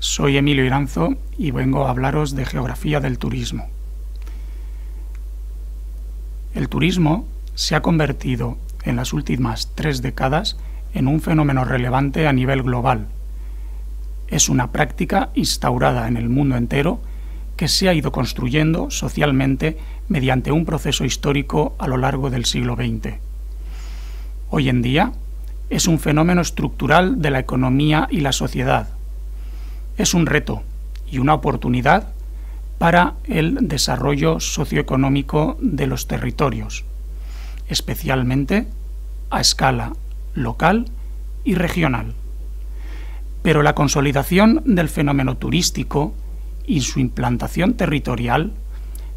Soy Emilio Iranzo y vengo a hablaros de geografía del turismo. El turismo se ha convertido en las últimas 3 décadas en un fenómeno relevante a nivel global. Es una práctica instaurada en el mundo entero que se ha ido construyendo socialmente mediante un proceso histórico a lo largo del siglo XX. Hoy en día es un fenómeno estructural de la economía y la sociedad. Es un reto y una oportunidad para el desarrollo socioeconómico de los territorios, especialmente a escala local y regional. Pero la consolidación del fenómeno turístico y su implantación territorial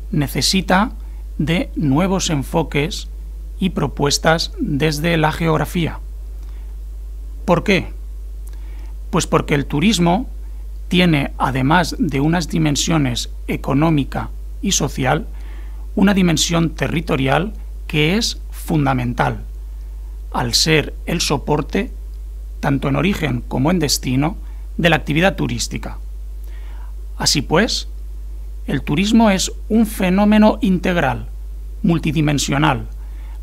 necesita de nuevos enfoques y propuestas desde la geografía. ¿Por qué? Pues porque el turismo tiene, además de unas dimensiones económica y social, una dimensión territorial que es fundamental, al ser el soporte, tanto en origen como en destino, de la actividad turística. Así pues, el turismo es un fenómeno integral, multidimensional,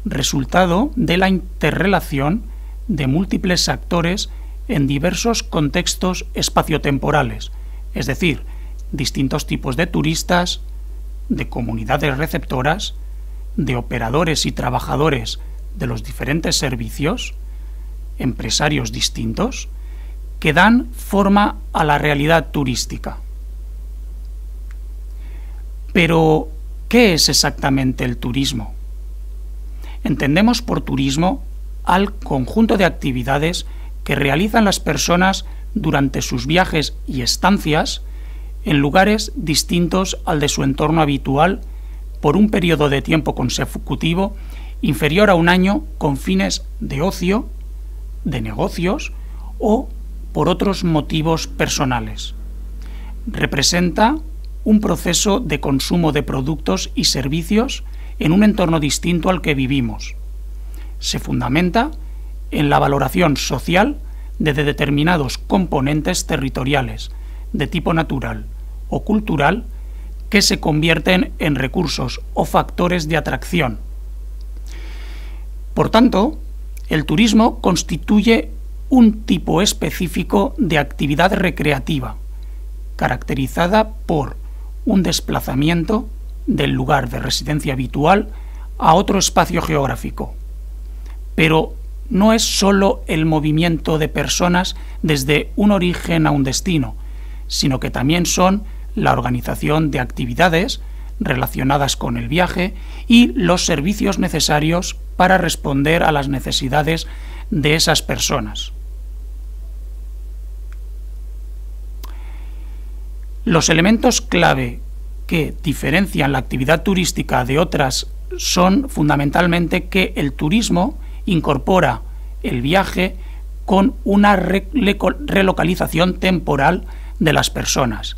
resultado de la interrelación de múltiples actores en diversos contextos espaciotemporales, es decir, distintos tipos de turistas, de comunidades receptoras, de operadores y trabajadores de los diferentes servicios, empresarios distintos, que dan forma a la realidad turística. Pero, ¿qué es exactamente el turismo? Entendemos por turismo al conjunto de actividades que realizan las personas durante sus viajes y estancias en lugares distintos al de su entorno habitual por un periodo de tiempo consecutivo inferior a un año con fines de ocio, de negocios o por otros motivos personales. Representa un proceso de consumo de productos y servicios en un entorno distinto al que vivimos. Se fundamenta en la valoración social de determinados componentes territoriales de tipo natural o cultural que se convierten en recursos o factores de atracción. Por tanto, el turismo constituye un tipo específico de actividad recreativa, caracterizada por un desplazamiento del lugar de residencia habitual a otro espacio geográfico. Pero no es solo el movimiento de personas desde un origen a un destino, sino que también son la organización de actividades relacionadas con el viaje y los servicios necesarios para responder a las necesidades de esas personas. Los elementos clave que diferencian la actividad turística de otras son fundamentalmente que el turismo incorpora el viaje con una relocalización temporal de las personas.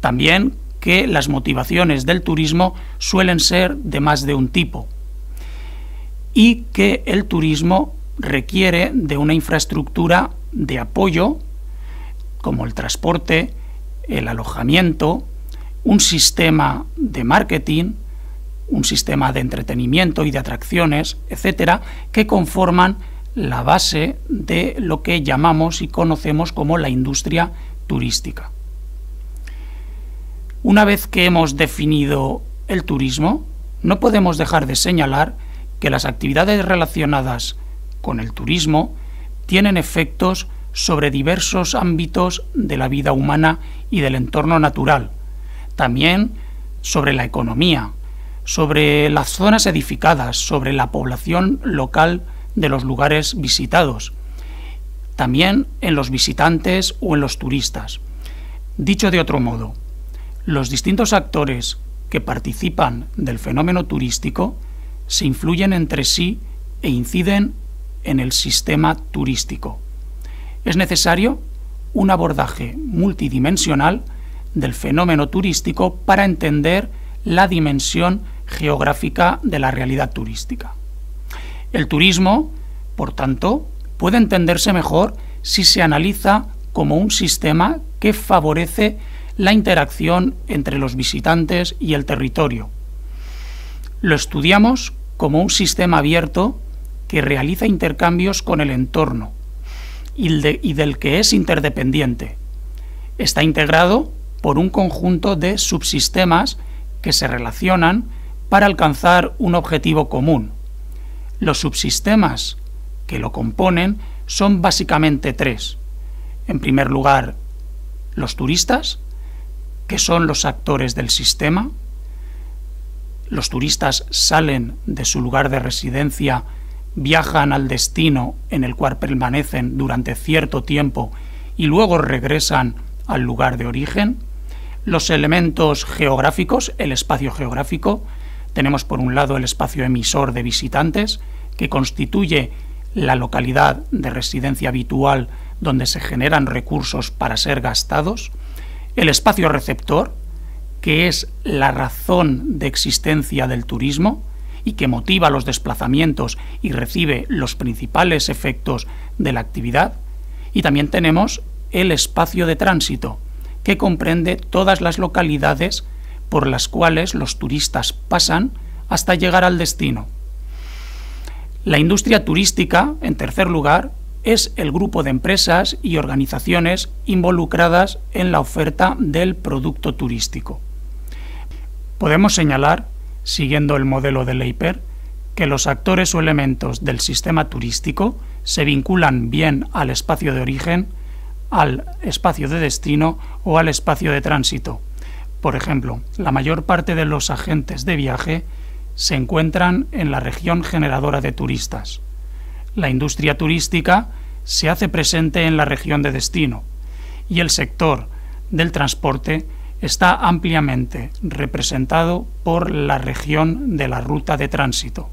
También que las motivaciones del turismo suelen ser de más de un tipo y que el turismo requiere de una infraestructura de apoyo como el transporte, el alojamiento, un sistema de marketing, un sistema de entretenimiento y de atracciones, etcétera, que conforman la base de lo que llamamos y conocemos como la industria turística. Una vez que hemos definido el turismo, no podemos dejar de señalar que las actividades relacionadas con el turismo tienen efectos sobre diversos ámbitos de la vida humana y del entorno natural, también sobre la economía, sobre las zonas edificadas, sobre la población local de los lugares visitados, también en los visitantes o en los turistas. Dicho de otro modo, los distintos actores que participan del fenómeno turístico se influyen entre sí e inciden en el sistema turístico. Es necesario un abordaje multidimensional del fenómeno turístico para entender la dimensión geográfica de la realidad turística. El turismo, por tanto, puede entenderse mejor si se analiza como un sistema que favorece la interacción entre los visitantes y el territorio. Lo estudiamos como un sistema abierto que realiza intercambios con el entorno y del que es interdependiente. Está integrado por un conjunto de subsistemas que se relacionan para alcanzar un objetivo común. Los subsistemas que lo componen son básicamente tres. En primer lugar, los turistas, que son los actores del sistema. Los turistas salen de su lugar de residencia, viajan al destino en el cual permanecen durante cierto tiempo y luego regresan al lugar de origen. Los elementos geográficos, el espacio geográfico. Tenemos por un lado el espacio emisor de visitantes, que constituye la localidad de residencia habitual donde se generan recursos para ser gastados. El espacio receptor, que es la razón de existencia del turismo y que motiva los desplazamientos y recibe los principales efectos de la actividad. Y también tenemos el espacio de tránsito, que comprende todas las localidades por las cuales los turistas pasan hasta llegar al destino. La industria turística, en tercer lugar, es el grupo de empresas y organizaciones involucradas en la oferta del producto turístico. Podemos señalar, siguiendo el modelo de Leiper, que los actores o elementos del sistema turístico se vinculan bien al espacio de origen, al espacio de destino o al espacio de tránsito. Por ejemplo, la mayor parte de los agentes de viaje se encuentran en la región generadora de turistas. La industria turística se hace presente en la región de destino y el sector del transporte está ampliamente representado por la región de la ruta de tránsito.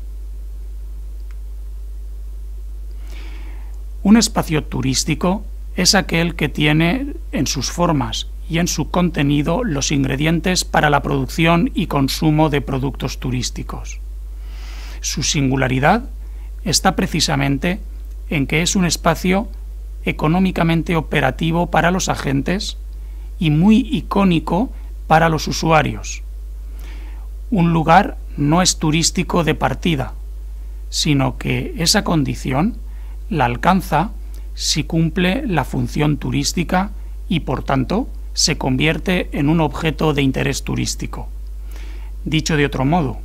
Un espacio turístico es aquel que tiene en sus formas y en su contenido los ingredientes para la producción y consumo de productos turísticos. Su singularidad está precisamente en que es un espacio económicamente operativo para los agentes y muy icónico para los usuarios. Un lugar no es turístico de partida, sino que esa condición la alcanza si cumple la función turística y, por tanto, se convierte en un objeto de interés turístico. Dicho de otro modo,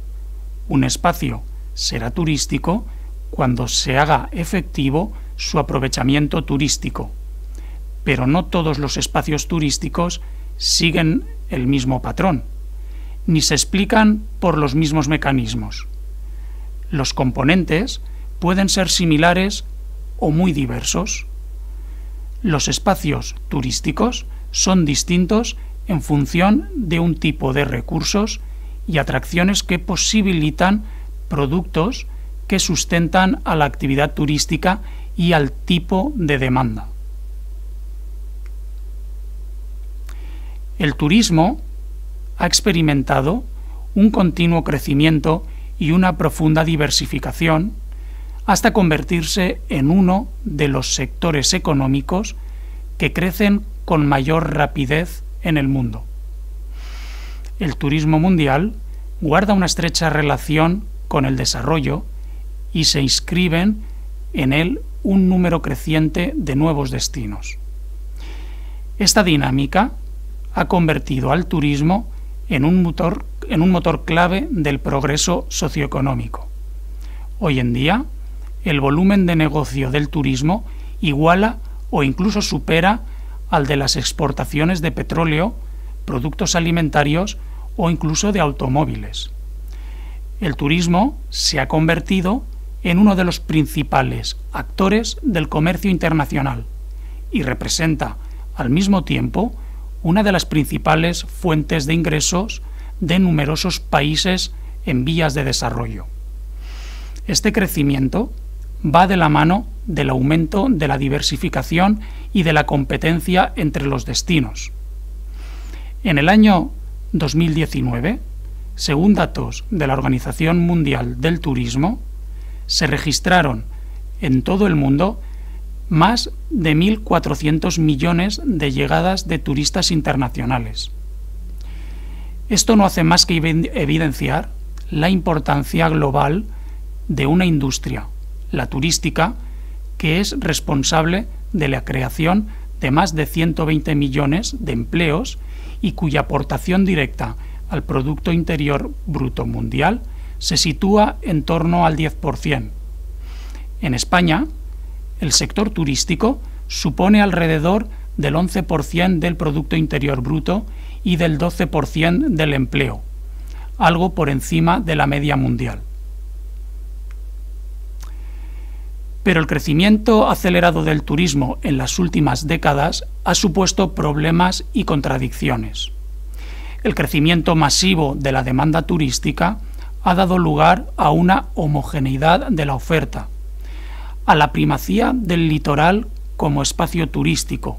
un espacio será turístico cuando se haga efectivo su aprovechamiento turístico, pero no todos los espacios turísticos siguen el mismo patrón, ni se explican por los mismos mecanismos. Los componentes pueden ser similares o muy diversos. Los espacios turísticos son distintos en función de un tipo de recursos y atracciones que posibilitan productos que sustentan a la actividad turística y al tipo de demanda. El turismo ha experimentado un continuo crecimiento y una profunda diversificación hasta convertirse en uno de los sectores económicos que crecen con mayor rapidez en el mundo. El turismo mundial guarda una estrecha relación con el desarrollo y se inscriben en él un número creciente de nuevos destinos. Esta dinámica ha convertido al turismo en un motor clave del progreso socioeconómico. Hoy en día, el volumen de negocio del turismo iguala o incluso supera al de las exportaciones de petróleo, productos alimentarios o incluso de automóviles. El turismo se ha convertido en uno de los principales actores del comercio internacional y representa, al mismo tiempo, una de las principales fuentes de ingresos de numerosos países en vías de desarrollo. Este crecimiento va de la mano del aumento de la diversificación y de la competencia entre los destinos. En el año 2019, según datos de la Organización Mundial del Turismo, se registraron en todo el mundo más de 1.400 millones de llegadas de turistas internacionales. Esto no hace más que evidenciar la importancia global de una industria, la turística, que es responsable de la creación de más de 120 millones de empleos y cuya aportación directa al Producto Interior Bruto Mundial se sitúa en torno al 10%. En España, el sector turístico supone alrededor del 11% del Producto Interior Bruto y del 12% del empleo, algo por encima de la media mundial. Pero el crecimiento acelerado del turismo en las últimas décadas ha supuesto problemas y contradicciones. El crecimiento masivo de la demanda turística ha dado lugar a una homogeneidad de la oferta, a la primacía del litoral como espacio turístico,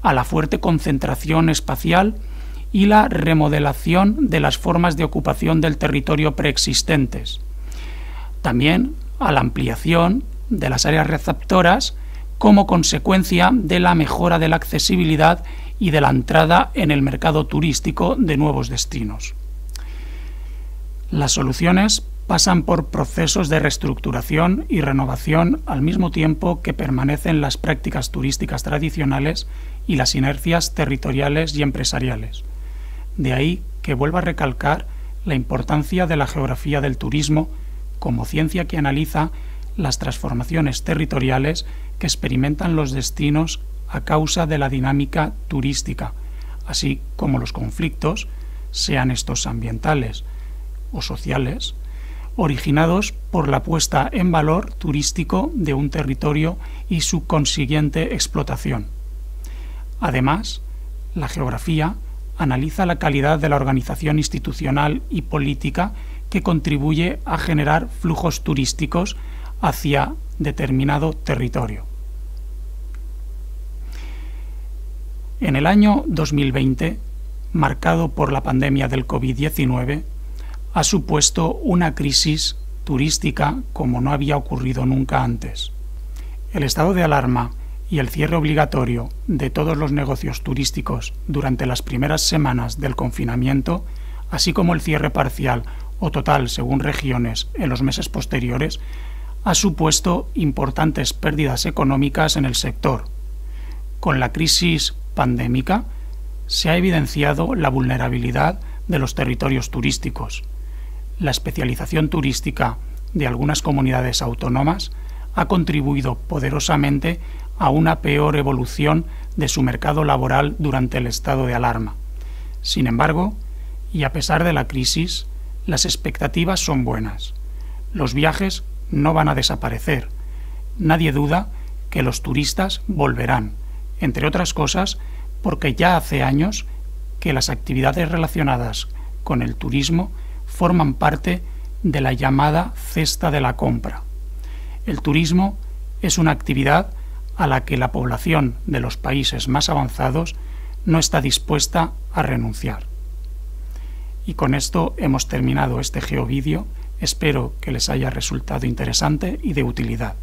a la fuerte concentración espacial y la remodelación de las formas de ocupación del territorio preexistentes. También a la ampliación de las áreas receptoras como consecuencia de la mejora de la accesibilidad y de la entrada en el mercado turístico de nuevos destinos. Las soluciones pasan por procesos de reestructuración y renovación al mismo tiempo que permanecen las prácticas turísticas tradicionales y las inercias territoriales y empresariales. De ahí que vuelva a recalcar la importancia de la geografía del turismo como ciencia que analiza las transformaciones territoriales que experimentan los destinos a causa de la dinámica turística, así como los conflictos, sean estos ambientales o sociales, originados por la puesta en valor turístico de un territorio y su consiguiente explotación. Además, la geografía analiza la calidad de la organización institucional y política que contribuye a generar flujos turísticos hacia determinado territorio. En el año 2020, marcado por la pandemia del COVID-19, ha supuesto una crisis turística como no había ocurrido nunca antes. El estado de alarma y el cierre obligatorio de todos los negocios turísticos durante las primeras semanas del confinamiento, así como el cierre parcial o total según regiones en los meses posteriores, ha supuesto importantes pérdidas económicas en el sector. Con la crisis pandémica se ha evidenciado la vulnerabilidad de los territorios turísticos. La especialización turística de algunas comunidades autónomas ha contribuido poderosamente a una peor evolución de su mercado laboral durante el estado de alarma. Sin embargo, y a pesar de la crisis, las expectativas son buenas. Los viajes no van a desaparecer. Nadie duda que los turistas volverán, entre otras cosas, porque ya hace años que las actividades relacionadas con el turismo forman parte de la llamada cesta de la compra. El turismo es una actividad a la que la población de los países más avanzados no está dispuesta a renunciar. Y con esto hemos terminado este geovídeo. Espero que les haya resultado interesante y de utilidad.